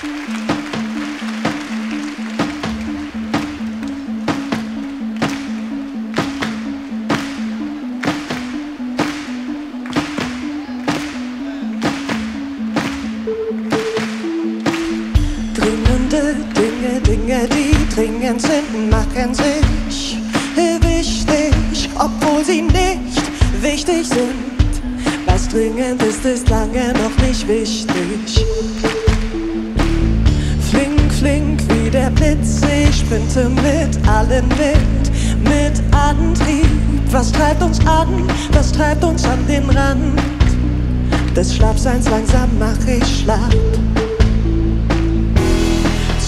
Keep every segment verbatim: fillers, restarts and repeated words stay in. Dringlende Dinge, Dinge, die dringend sind, machen sich wichtig, obwohl sie nicht wichtig sind. Was dringend ist, ist lange noch nicht wichtig. Flink, flink wie der Blitz, ich sprinte mit allem mit, mit Antrieb. Was treibt uns an, was treibt uns an den Rand des Schlappseins? Langsam mach ich schlapp.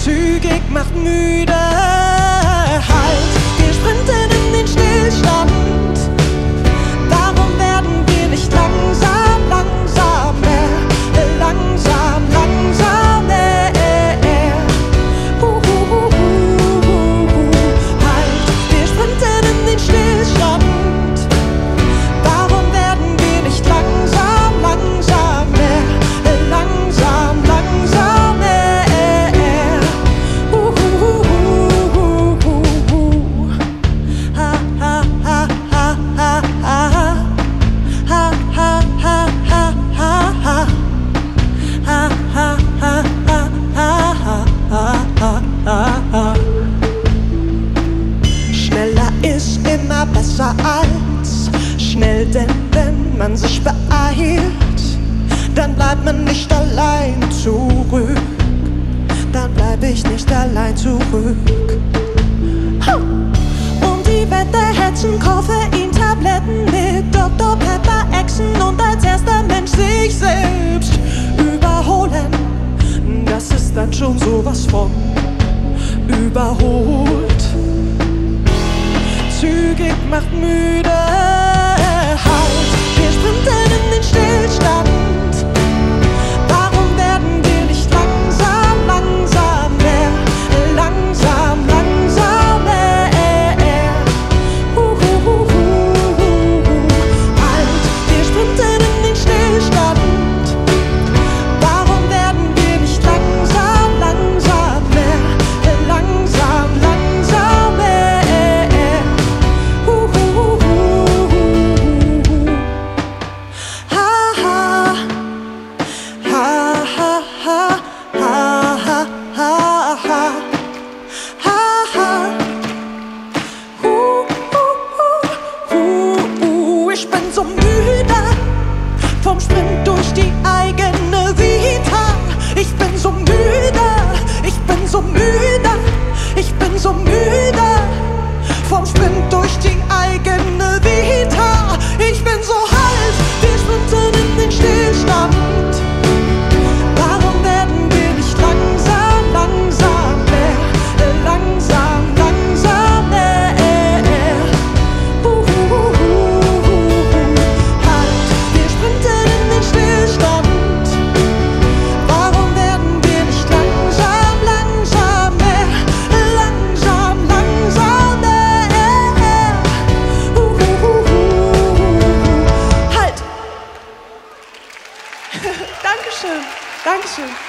Zügig macht müde, halt, wir sprinten in den Stillstand. Warum werden wir nicht langsam, langsam mehr, langsam, langsam mehr? Uh, uh, uh, uh, uh. Halt, wir sprinten in den Stillstand. Warum werden wir nicht langsam, langsam mehr, langsam, langsam mehr? Uh, uh, uh, uh, uh, uh. Ha, ha, ha, ha, ha, ha. Schneller ist immer besser als schnell, denn wenn man sich beeilt, dann bleibt man nicht allein zurück. Dann bleib ich nicht allein zurück. Um die Wette hetzen, Koffeintabletten mit Doktor Pepper Echsen und als erster Mensch sich selbst überholen. Das ist dann schon sowas von überholt. Zügig macht müde, halt, wir sprinten in den Stillstand. Warum werden wir nicht langsam, langsam mehr, langsam, langsam mehr? Uh, uh, uh, uh, uh. Halt, wir sprinten in den Stillstand. Dankeschön, Dankeschön.